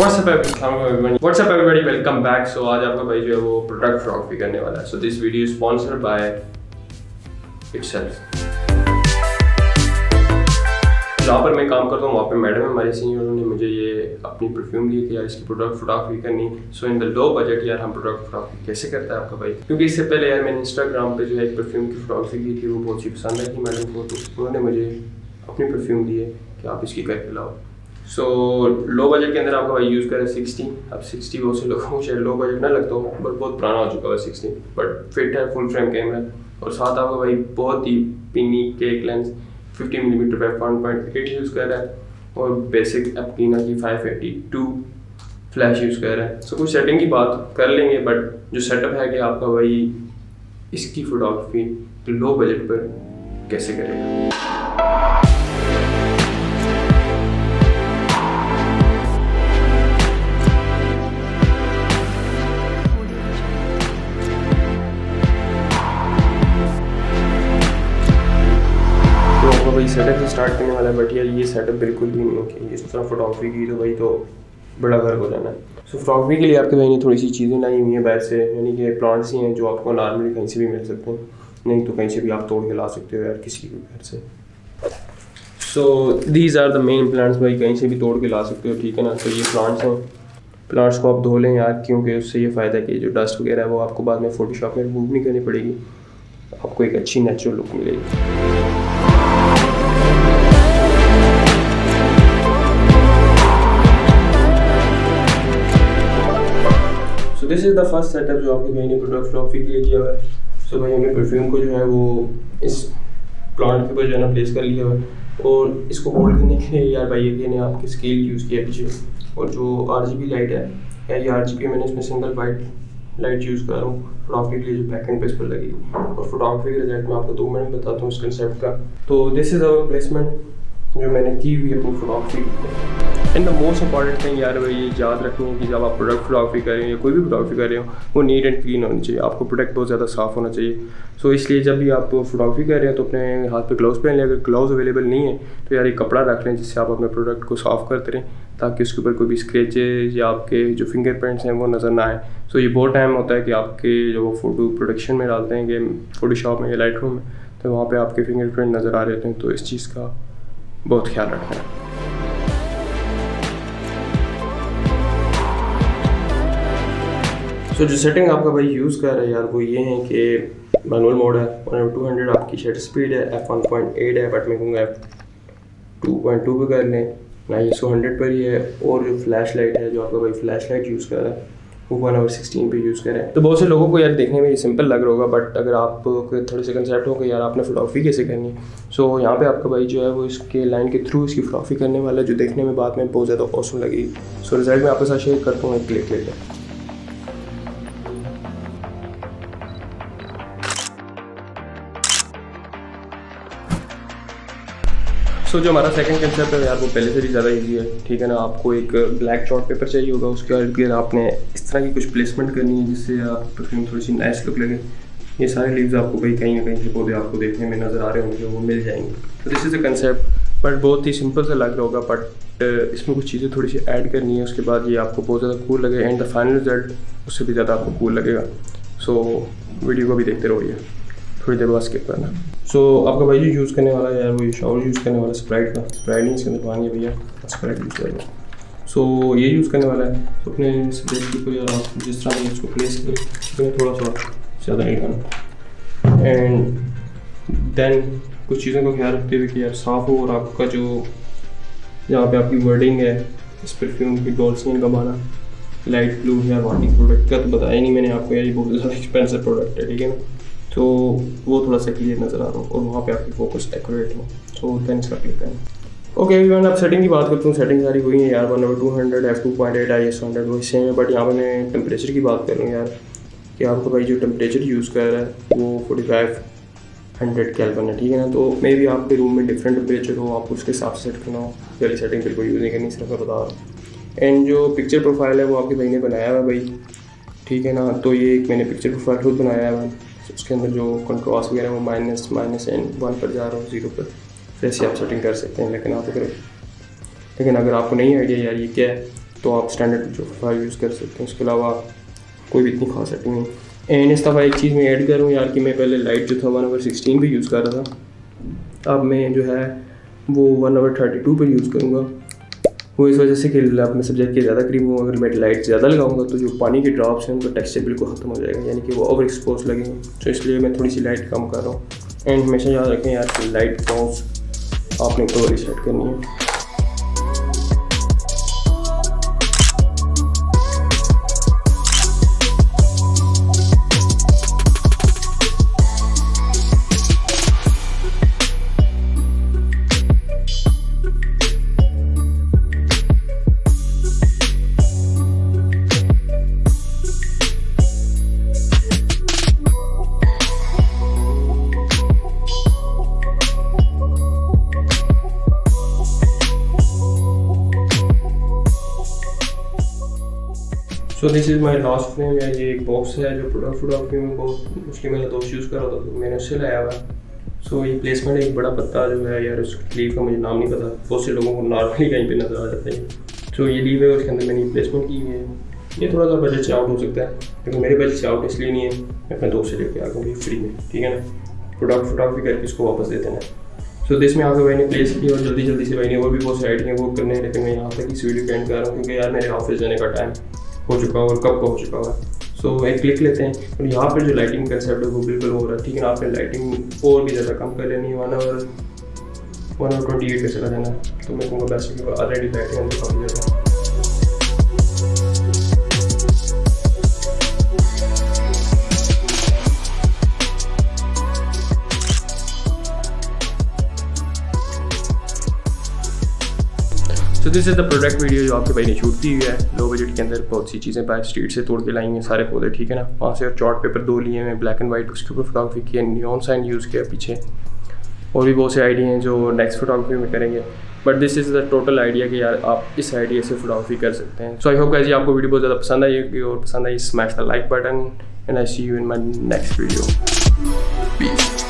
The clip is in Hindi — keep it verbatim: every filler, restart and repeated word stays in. WhatsApp everyone what's up everybody welcome back. So आज आपका भाई जो है वो प्रोडक्ट फ्रॉग भी करने वाला है। So this video is sponsored by itself. जहाँ पर मैं काम करता हूँ वहाँ पे मैडम हमारे सीनियर, उन्होंने मुझे ये अपनी परफ्यूम दी कि यार इसकी प्रोडक्ट फोटोग्राफी करनी। सो इन द लो बजट यार हम प्रोडक्ट फोटोग्राफी कैसे करता है आपका भाई, क्योंकि इससे पहले यार मैंने इंस्टाग्राम पे जो है एक परफ्यूम की फोटोग्राफी की थी, वो बहुत ही पसंद आई थी मैडम को, तो उन्होंने मुझे अपनी परफ्यूम दी है कि आप इसकी करके लाओ। सो लो बजट के अंदर आपका भाई यूज़ करें सिक्सटी। अब सिक्सटी बहुत से लोगों को शायद लो बजट ना लगता हो, बट बहुत पुराना हो चुका है सिक्सटी, बट फिट है, फुल फ्रेम कैमरा और साथ आपका भाई बहुत ही पिनी केक लेंस फिफ्टी मिलीमीटर पे F one point eight use कर रहा है और बेसिक एप्लीना की five eighty two flash use कर रहा है। सो so, कुछ सेटिंग की बात कर लेंगे, बट जो सेटअप है कि आपका वही इसकी फोटोग्राफी तो लो बजट पर कैसे करेगा। सेटअप से स्टार्ट करने वाला है, बट यार ये सेटअप बिल्कुल भी नहीं है कि इस तरह फोटोग्राफी की तो भाई तो बड़ा घर हो जाना है। सो फोटोग्राफी के लिए आपके भाई ने थोड़ी सी चीज़ें लाई हुई हैं बाहर से, यानी कि प्लांट्स ही हैं जो आपको नॉर्मली कहीं से भी मिल सकते हैं, नहीं तो कहीं से भी आप तोड़ के ला सकते हो यार किसी भी घर से। So these are the main plants, भाई कहीं से भी तोड़ के ला सकते हो, ठीक है ना। तो ये प्लांट्स हैं, प्लांट्स को आप धो लें यार, क्योंकि उससे ये फ़ायदा कि जो डस्ट वगैरह है वो आपको बाद में फोटोशॉप में रिमूव नहीं करनी पड़ेगी, आपको एक अच्छी नेचुरल लुक मिलेगी। This is the first setup जो आपके भाई ने प्रोडक्ट फ्लॉफी के लिए किया हुआ है। सो भाई हमने परफ्यूम को जो है वो इस प्लांट के ऊपर जो है ना प्लेस कर लिया हुआ है, और इसको होल्ड करने के लिए यार भाई ये आपकी स्केल यूज़ किया पीछे, और जो आरजीबी लाइट है यार ये आरजीबी मैंने इसमें सिंगल वाइट लाइट यूज़ कर रहा हूँ फोटोग्राफी के लिए, जो बैक एंड पे इस पर लगी और फोटोग्राफी के रिजल्ट में आपको दो मिनट बताता हूँ इस कंसेप्ट का। तो दिस इज़ आवर प्लेसमेंट जो मैंने की हुई अपनी photography. And the most important thing यार भाई ये याद रखनी है कि जब आप प्रोडक्ट फोटोग्राफी करें या कोई भी फोटोग्राफी कर रहे हो वो नीट एंड क्लीन होनी चाहिए, आपको प्रोडक्ट बहुत ज़्यादा साफ़ होना चाहिए। सो so, इसलिए जब भी आप फोटोग्राफी कर रहे हैं तो अपने हाथ पे ग्लव्स पहन लें, अगर ग्लव्स अवेलेबल नहीं है तो यार एक कपड़ा रख लें जिससे आप अपने प्रोडक्ट को साफ़ करते रहें, ताकि उसके ऊपर कोई भी स्क्रेचेज या आपके जो फिंगरप्रिंट्स हैं वो नज़र ना आए। सो so, ये बहुत टाइम होता है कि आपके जो वो फोटो प्रोडक्शन में डालते हैं कि फोटोशॉप में या लाइट रूम में, तो वहाँ पर आपके फिंगरप्रिंट नज़र आ रहे हैं, तो इस चीज़ का बहुत ख्याल रखना है। तो जो सेटिंग आपका भाई यूज़ कर रहा है यार वो ये है कि मैनुअल मोड है, वन टू हंड्रेड आपकी शटर स्पीड है, एफ वन पॉइंट एट है, बट मैं कहूँगा एफ टू पॉइंट टू पे कर लें ना, ये सो हंड्रेड पर ही है। और जो फ्लैश लाइट है जो आपका भाई फ्लैश लाइट यूज़ कर रहा है वो वन आवर सिक्सटीन पे यूज़ करें। तो बहुत से लोगों को यार देखने में ये सिंपल लग रहा होगा, बट अगर आप थोड़े से कंसेप्ट हो कि यार आपने फोटोग्राफी कैसे करनी है। सो यहाँ पर आपका भाई जो है वो इसके लाइन के थ्रू इसकी फोटोग्राफी करने वाला जो देखने में बाद में बहुत ज़्यादा ऑसम लगेगी। सो रिजल्ट में आपके साथ शेयर करता हूँ एक क्लिक लेकर। सो so, जो हमारा सेकंड कंसेप्ट है यार वो पहले से भी ज़्यादा इजी है, ठीक है ना। आपको एक ब्लैक चार्ट पेपर चाहिए होगा, उसके अगर आपने इस तरह की कुछ प्लेसमेंट करनी है जिससे आप परफ्यूम थोड़ी सी नाइस लुक लगे। ये सारे लीव्स आपको भाई कहीं ना कहीं से पौधे आपको देखने में नज़र आ रहे होंगे, वो मिल जाएंगे। तो this is a concept, but बहुत ही सिंपल सा लग रहा होगा, बट इसमें कुछ चीज़ें थोड़ी सी ऐड करनी है, उसके बाद ये आपको बहुत ज़्यादा कूल लगे एंड द फाइनल रिजल्ट उससे भी ज़्यादा आपको कूल लगेगा। सो वीडियो को भी देखते रहोगे, थोड़ी देर बाद स्किप करना। सो so, आपका भाई जो यूज़ करने वाला है यार वो शॉवर यूज़ करने वाला स्प्राइट का, स्प्राइट नहीं इसके अंदर पानी है भैया, स्प्राइट यूज़ करेगा। सो so, ये यूज़ करने वाला है। तो अपने स्प्राइट को यार आप जिस तरह इसको प्लेस करें, थोड़ा सा ज़्यादा नहीं करना, एंड देन कुछ चीज़ों का ख्याल रखते हुए कि यार साफ़ हो, और आपका जो यहाँ पर आपकी वर्डिंग है इस परफ्यूम की डॉल्सिन का बाना लाइट ब्लू या वार्निंग प्रोडक्ट का तो बताया ही नहीं मैंने आपको यार, ये बहुत ज़्यादा एक्सपेंसिव प्रोडक्ट है, ठीक है ना। तो वो थोड़ा सा क्लियर नज़र आ रहा हो और वहाँ पे आपकी फोकस एक्यूरेट हो। सो देन इसका क्लिक करें। ओके एवरीवन, आप सेटिंग की बात करता हूँ। सेटिंग सारी हुई है यार, one over two hundred F two point eight I S hundred वही सेम है, बट यहाँ पे मैं टेम्परेचर की बात करूँ यार कि आपको भाई जो टेम्परेचर यूज़ कर रहा है वो फोर्टी फाइव हंड्रेड कैल्विन है, ठीक है ना। तो मे भी आपके रूम में डिफरेंट टेम्परेचर हो, आपको उसके हिसाब से सेट करना हो, पहले सेटिंग बिल्कुल यूज़ नहीं करनी, सिर्फ मैं बता रहा हूँ। एंड जो पिक्चर प्रोफाइल है वो आपके भाई ने बनाया हुआ भाई, ठीक है ना। तो ये एक मैंने पिक्चर प्रोफाइल खुद बनाया हुआ, उसके अंदर जो कंट्रास्ट वगैरह वो माइनस माइनस एंड वन पर जा रहा हूँ, जीरो पर, फिर ऐसी आप सेटिंग कर सकते हैं। लेकिन आप अगर लेकिन अगर आपको नहीं आइडिया यार ये क्या है, तो आप स्टैंडर्ड जो फाइव यूज़ कर सकते हैं, उसके अलावा कोई भी इतनी खास सेटिंग नहीं। एंड इस दफ़ा एक चीज़ मैं ऐड करूँ यार कि मैं पहले लाइट जो था वन ओवर सिक्सटीन पर यूज़ कर रहा था, अब मैं जो है वो वन ओवर थर्टी टू पर यूज़ करूँगा। वो इस वजह से कि लैब में सब्जेक्ट के ज़्यादा करीब हूँ, अगर मैं लाइट ज़्यादा लगाऊंगा तो जो पानी के ड्रॉप्स हैं उनका टेक्सचर बिल्कुल ख़त्म हो जाएगा, यानी कि वो ओवर एक्सपोज लगेंगे, तो इसलिए मैं थोड़ी सी लाइट कम कर रहा हूँ। एंड हमेशा याद रखें यार कि लाइट टॉप्स आपने कलर सेट करनी है। So this is my last frame, या ये एक बॉक्स है जो प्रोडक्ट प्रोडक्ट में बहुत उसके मेरा दोस्त यूज़ कर रहा था तो मैंने उससे लाया हुआ है। सो ये प्लेसमेंट एक बड़ा पत्ता जो है यार, उसकी लीव का मुझे नाम नहीं पता, बहुत से लोगों को नॉर्मली कहीं पे नजर आ जाता है। सो ये लीव है, उसके अंदर मैंने प्लेसमेंट की है। ये थोड़ा सा बजट से आउट हो सकता है, लेकिन मेरे बजट से आउट इसलिए नहीं है, मैं अपने दोस्त से लेके आ गया फ्री में, ठीक है ना। प्रोडक्ट प्रोडक्ट भी करके इसको वापस देते हैं। सो दिस में आगे भाई ने प्लेस की और जल्दी जल्दी से भाई ने और भी बहुत सारी आइडियाँ वो करने, लेकिन मैं यहाँ तक इस वीडियो को एंड कर रहा हूँ क्योंकि यार मेरे ऑफिस जाने का टाइम हो चुका और कब का हो चुका हुआ। सो so, एक क्लिक लेते हैं और यहाँ पर जो लाइटिंग कंसेप्ट है वो बिल्कुल हो रहा है, ठीक है। आपने लाइटिंग और भी ज़्यादा कम कर लेनी है, one hour one hour twenty eight पर चला जाना, तो मैं कहूँगा बेस्ट ऑलरेडी लाइटिंग अंदर काफ़ी ज़्यादा है। तो this is the product video जो आपके भाई ने शूट की हुई है। लो बजट के अंदर बहुत सी चीज़ें बाहर स्ट्रीट से तोड़ के लाई हैं, सारे पौधे, ठीक है ना। वहाँ से और चार्ट पेपर दो लिए हैं, ब्लैक एंड वाइट, उसके ऊपर फोटोग्राफी की है, नियॉन साइन यूज़ किया पीछे, और भी बहुत से आइडिया हैं जो नेक्स्ट फोटोग्राफी में करेंगे। But this is the total idea कि यार आप इस आइडिया से फोटोग्राफी कर सकते हैं। सो आई होप गाइस ये आपको वीडियो बहुत ज़्यादा पसंद आई होगी, और पसंद आई smash the like button and I see you in my next video.